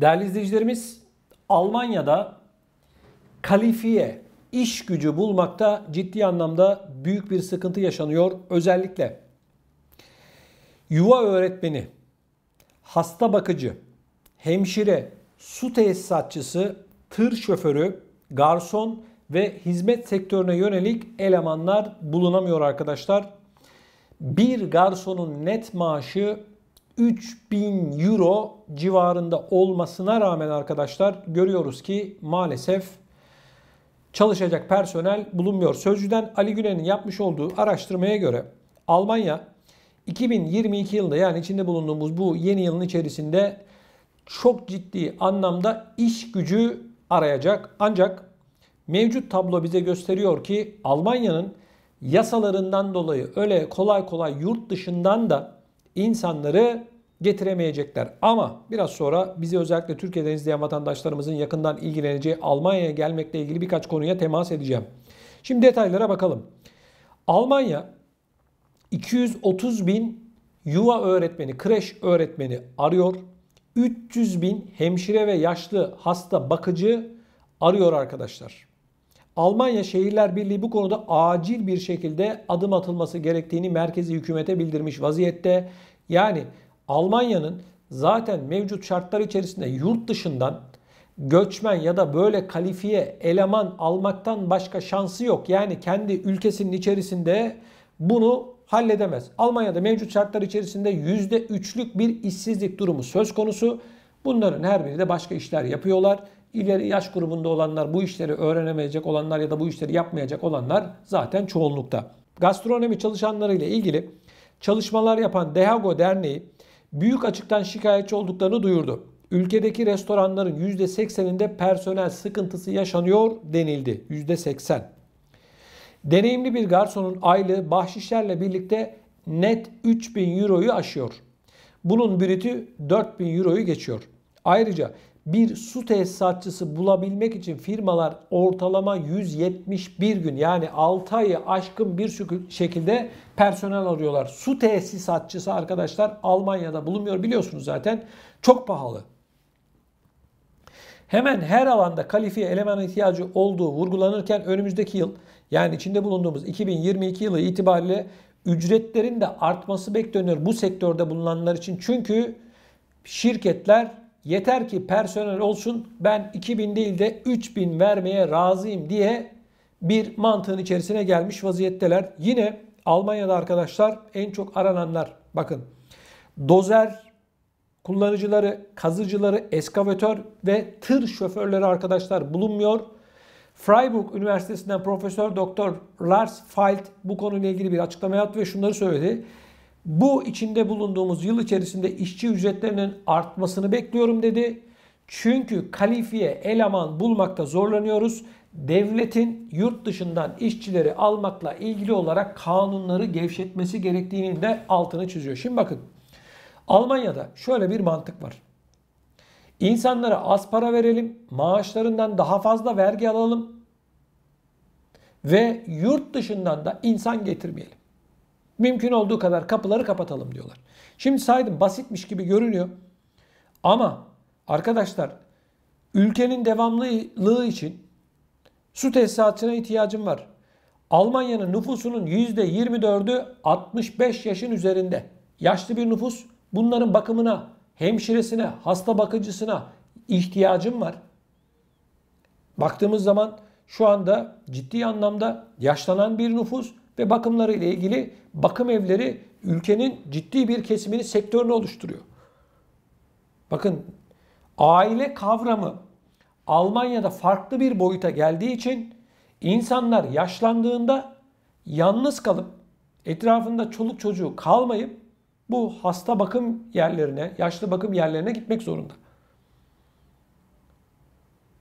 Değerli izleyicilerimiz, Almanya'da kalifiye iş gücü bulmakta ciddi anlamda büyük bir sıkıntı yaşanıyor. Özellikle yuva öğretmeni, hasta bakıcı, hemşire, su tesisatçısı, tır şoförü, garson ve hizmet sektörüne yönelik elemanlar bulunamıyor arkadaşlar. Bir garsonun net maaşı 3000 euro civarında olmasına rağmen arkadaşlar görüyoruz ki maalesef çalışacak personel bulunmuyor. Sözcü'den Ali Gülen'in yapmış olduğu araştırmaya göre Almanya 2022 yılında, yani içinde bulunduğumuz bu yeni yılın içerisinde çok ciddi anlamda iş gücü arayacak. Ancak mevcut tablo bize gösteriyor ki Almanya'nın yasalarından dolayı öyle kolay kolay yurt dışından da insanları getiremeyecekler. Ama biraz sonra bizi özellikle Türkiye'den izleyen vatandaşlarımızın yakından ilgileneceği Almanya'ya gelmekle ilgili birkaç konuya temas edeceğim. Şimdi detaylara bakalım. Almanya 230.000 yuva öğretmeni, kreş öğretmeni arıyor. 300.000 hemşire ve yaşlı hasta bakıcı arıyor arkadaşlar. Almanya Şehirler Birliği bu konuda acil bir şekilde adım atılması gerektiğini merkezi hükümete bildirmiş vaziyette. Yani Almanya'nın zaten mevcut şartlar içerisinde yurt dışından göçmen ya da böyle kalifiye eleman almaktan başka şansı yok. Yani kendi ülkesinin içerisinde bunu halledemez. Almanya'da mevcut şartlar içerisinde %3'lük bir işsizlik durumu söz konusu. Bunların her biri de başka işler yapıyorlar. İleri yaş grubunda olanlar, bu işleri öğrenemeyecek olanlar ya da bu işleri yapmayacak olanlar zaten çoğunlukta. Gastronomi çalışanları ile ilgili çalışmalar yapan Dehago Derneği büyük açıktan şikayetçi olduklarını duyurdu. Ülkedeki restoranların %80'inde personel sıkıntısı yaşanıyor denildi. %80. Deneyimli bir garsonun aylığı bahşişlerle birlikte net 3000 euroyu aşıyor. Bunun brütü 4000 euroyu geçiyor. Ayrıca bir su tesisatçısı bulabilmek için firmalar ortalama 171 gün, yani 6 ayı aşkın bir şekilde personel arıyorlar. Su tesisatçısı arkadaşlar Almanya'da bulunmuyor, biliyorsunuz zaten çok pahalı. Hemen her alanda kalifiye elemana ihtiyacı olduğu vurgulanırken önümüzdeki yıl, yani içinde bulunduğumuz 2022 yılı itibariyle ücretlerin de artması bekleniyor bu sektörde bulunanlar için. Çünkü şirketler yeter ki personel olsun, ben 2000 değil de 3000 vermeye razıyım diye bir mantığın içerisine gelmiş vaziyetteler. Yine Almanya'da arkadaşlar en çok arananlar, bakın, dozer kullanıcıları, kazıcıları, eskavatör ve tır şoförleri arkadaşlar bulunmuyor. Freiburg Üniversitesi'nden Profesör Doktor Lars Feld bu konuyla ilgili bir açıklama yaptı ve şunları söyledi. Bu içinde bulunduğumuz yıl içerisinde işçi ücretlerinin artmasını bekliyorum dedi. Çünkü kalifiye eleman bulmakta zorlanıyoruz. Devletin yurt dışından işçileri almakla ilgili olarak kanunları gevşetmesi gerektiğini de altını çiziyor. Şimdi bakın, Almanya'da şöyle bir mantık var. İnsanlara az para verelim, maaşlarından daha fazla vergi alalım ve yurt dışından da insan getirmeyelim. Mümkün olduğu kadar kapıları kapatalım diyorlar. Şimdi saydım, basitmiş gibi görünüyor. Ama arkadaşlar, ülkenin devamlılığı için su tesisatına ihtiyacım var. Almanya'nın nüfusunun %24'ü 65 yaşın üzerinde. Yaşlı bir nüfus, bunların bakımına, hemşiresine, hasta bakıcısına ihtiyacım var. Baktığımız zaman şu anda ciddi anlamda yaşlanan bir nüfus ve bakımları ile ilgili bakım evleri ülkenin ciddi bir kesimini, sektörünü oluşturuyor. Bakın, aile kavramı Almanya'da farklı bir boyuta geldiği için insanlar yaşlandığında yalnız kalıp etrafında çoluk çocuğu kalmayıp bu hasta bakım yerlerine, yaşlı bakım yerlerine gitmek zorunda.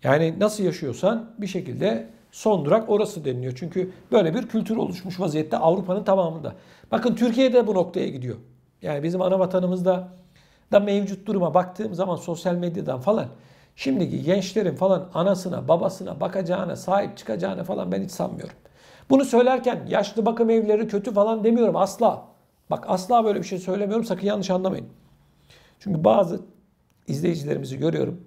Yani nasıl yaşıyorsan bir şekilde son durak orası deniliyor. Çünkü böyle bir kültür oluşmuş vaziyette Avrupa'nın tamamında. Bakın, Türkiye'de bu noktaya gidiyor. Yani bizim ana vatanımızda da mevcut duruma baktığım zaman sosyal medyadan falan, şimdiki gençlerin falan anasına, babasına bakacağına, sahip çıkacağına falan ben hiç sanmıyorum. Bunu söylerken yaşlı bakım evleri kötü falan demiyorum asla. Bak, asla böyle bir şey söylemiyorum, sakın yanlış anlamayın. Çünkü bazı izleyicilerimizi görüyorum.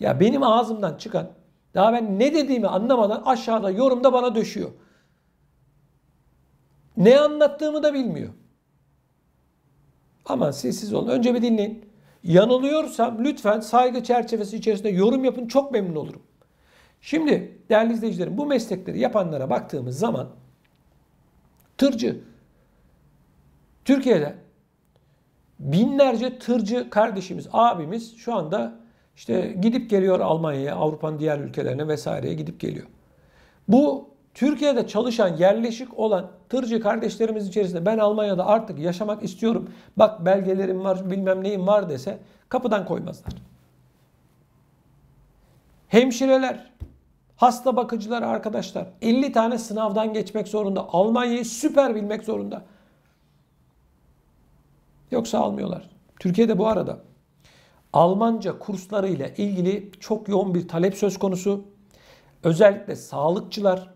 Ya benim ağzımdan çıkan, daha ben ne dediğimi anlamadan aşağıda yorumda bana döşüyor. Ne anlattığımı da bilmiyor. Aman sessiz olun. Önce bir dinleyin. Yanılıyorsam lütfen saygı çerçevesi içerisinde yorum yapın. Çok memnun olurum. Şimdi değerli izleyicilerim, bu meslekleri yapanlara baktığımız zaman tırcı, Türkiye'de binlerce tırcı kardeşimiz, abimiz şu anda işte gidip geliyor Almanya'ya, Avrupa'nın diğer ülkelerine vesaireye gidip geliyor. Bu Türkiye'de çalışan, yerleşik olan tırcı kardeşlerimiz içerisinde ben Almanya'da artık yaşamak istiyorum, bak belgelerim var, bilmem neyim var dese kapıdan koymazlar. Hemşireler, hasta bakıcılar arkadaşlar 50 tane sınavdan geçmek zorunda. Almanya'yı süper bilmek zorunda. Yoksa almıyorlar. Türkiye'de bu arada Almanca kurslarıyla ilgili çok yoğun bir talep söz konusu. Özellikle sağlıkçılar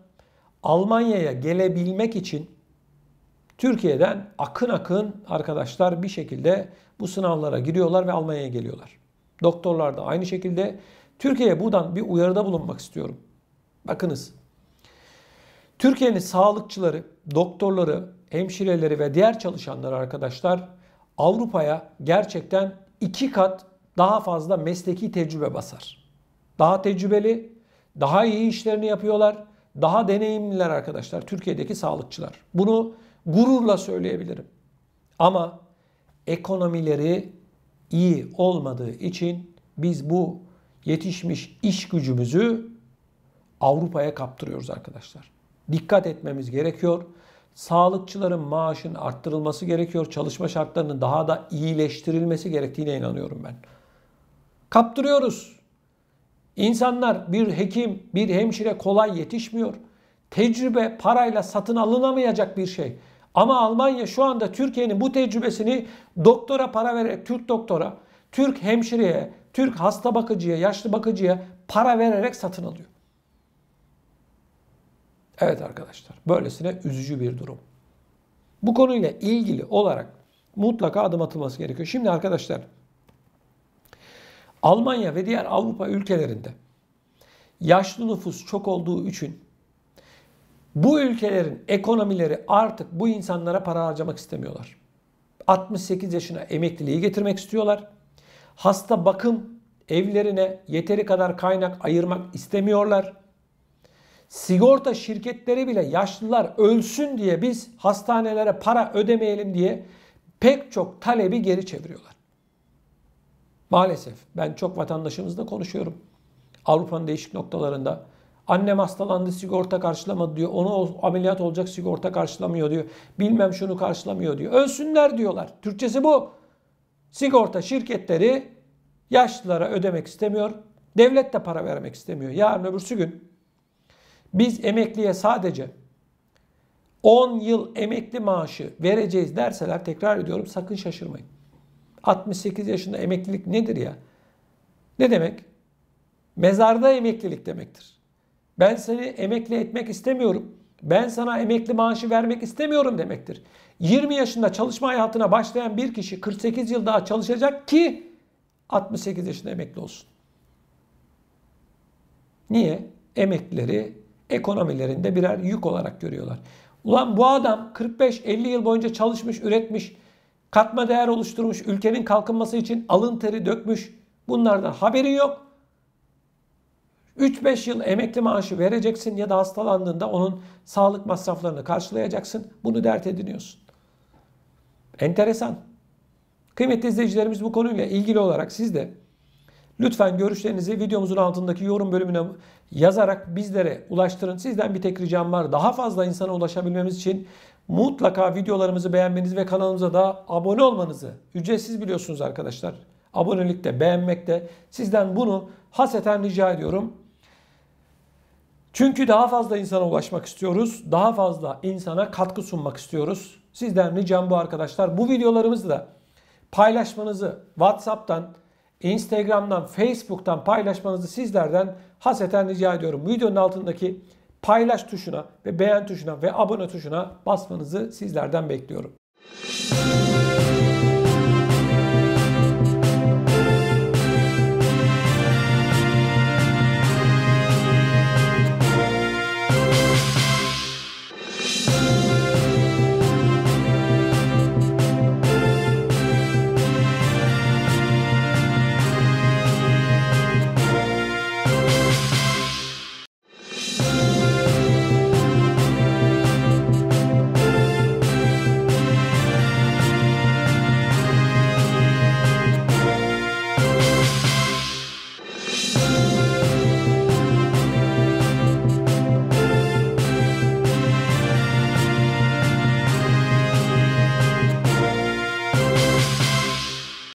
Almanya'ya gelebilmek için Türkiye'den akın akın arkadaşlar bir şekilde bu sınavlara giriyorlar ve Almanya'ya geliyorlar. Doktorlar da aynı şekilde. Türkiye'ye buradan bir uyarıda bulunmak istiyorum. Bakınız, Türkiye'nin sağlıkçıları, doktorları, hemşireleri ve diğer çalışanları arkadaşlar Avrupa'ya gerçekten 2 kat daha fazla mesleki tecrübe basar. Daha tecrübeli, daha iyi işlerini yapıyorlar, daha deneyimliler arkadaşlar Türkiye'deki sağlıkçılar. Bunu gururla söyleyebilirim. Ama ekonomileri iyi olmadığı için biz bu yetişmiş iş gücümüzü Avrupa'ya kaptırıyoruz arkadaşlar. Dikkat etmemiz gerekiyor. Sağlıkçıların maaşının arttırılması gerekiyor. Çalışma şartlarının daha da iyileştirilmesi gerektiğine inanıyorum ben. Kaptırıyoruz. İnsanlar, bir hekim, bir hemşire kolay yetişmiyor. Tecrübe parayla satın alınamayacak bir şey. Ama Almanya şu anda Türkiye'nin bu tecrübesini doktora para vererek, Türk doktora, Türk hemşireye, Türk hasta bakıcıya, yaşlı bakıcıya para vererek satın alıyor. Evet arkadaşlar, böylesine üzücü bir durum. Bu konuyla ilgili olarak mutlaka adım atılması gerekiyor. Şimdi arkadaşlar, Almanya ve diğer Avrupa ülkelerinde yaşlı nüfus çok olduğu için bu ülkelerin ekonomileri artık bu insanlara para harcamak istemiyorlar. 68 yaşına emekliliği getirmek istiyorlar. Hasta bakım evlerine yeteri kadar kaynak ayırmak istemiyorlar. Sigorta şirketleri bile yaşlılar ölsün diye biz hastanelere para ödemeyelim diye pek çok talebi geri çeviriyorlar. Maalesef ben çok vatandaşımızla konuşuyorum. Avrupa'nın değişik noktalarında annem hastalandı, sigorta karşılamadı diyor. Onu ameliyat olacak, sigorta karşılamıyor diyor. Bilmem şunu karşılamıyor diyor. Ölsünler diyorlar. Türkçesi bu. Sigorta şirketleri yaşlılara ödemek istemiyor. Devlet de para vermek istemiyor. Yarın öbürsü gün biz emekliye sadece 10 yıl emekli maaşı vereceğiz derseler, tekrar ediyorum, sakın şaşırmayın. 68 yaşında emeklilik nedir ya? Ne demek? Mezarda emeklilik demektir. Ben seni emekli etmek istemiyorum. Ben sana emekli maaşı vermek istemiyorum demektir. 20 yaşında çalışma hayatına başlayan bir kişi 48 yıl daha çalışacak ki 68 yaşında emekli olsun. Niye? Emeklileri ekonomilerinde birer yük olarak görüyorlar. Ulan bu adam 45-50 yıl boyunca çalışmış, üretmiş, katma değer oluşturmuş, ülkenin kalkınması için alın teri dökmüş. Bunlardan haberin yok. 3-5 yıl emekli maaşı vereceksin ya da hastalandığında onun sağlık masraflarını karşılayacaksın. Bunu dert ediniyorsun. Enteresan. Kıymetli izleyicilerimiz, bu konuyla ilgili olarak siz de lütfen görüşlerinizi videomuzun altındaki yorum bölümüne yazarak bizlere ulaştırın. Sizden bir tek ricam var. Daha fazla insana ulaşabilmemiz için mutlaka videolarımızı beğenmenizi ve kanalımıza da abone olmanızı, ücretsiz biliyorsunuz arkadaşlar, abonelikte, beğenmekte, sizden bunu hasreten rica ediyorum. Çünkü daha fazla insana ulaşmak istiyoruz. Daha fazla insana katkı sunmak istiyoruz. Sizden ricam bu arkadaşlar. Bu videolarımızı da paylaşmanızı, WhatsApp'tan, Instagram'dan, Facebook'tan paylaşmanızı sizlerden hasreten rica ediyorum. Videonun altındaki paylaş tuşuna ve beğen tuşuna ve abone tuşuna basmanızı sizlerden bekliyorum.